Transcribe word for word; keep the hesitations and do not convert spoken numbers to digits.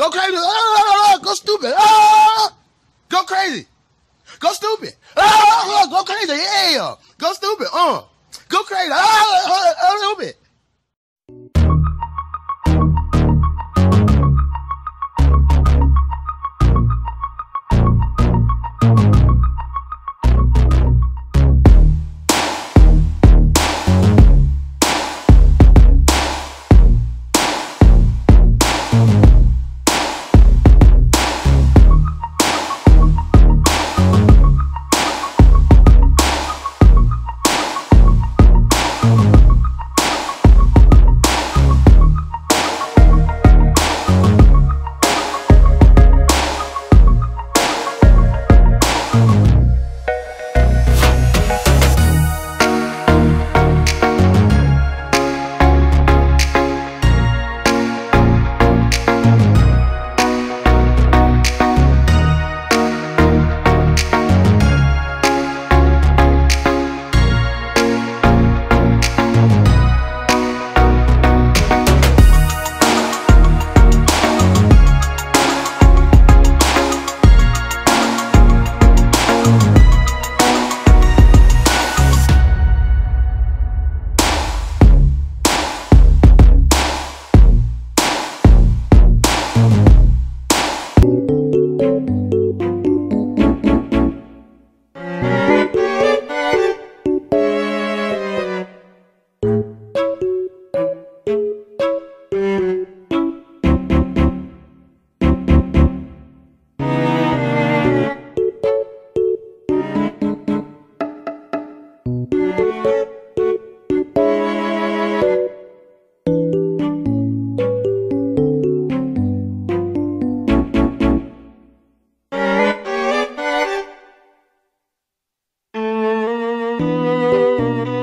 Go crazy. Go stupid. Go crazy. Go stupid. Go crazy. Yeah. Go stupid. Uh. Go crazy. A little bit. Thank you.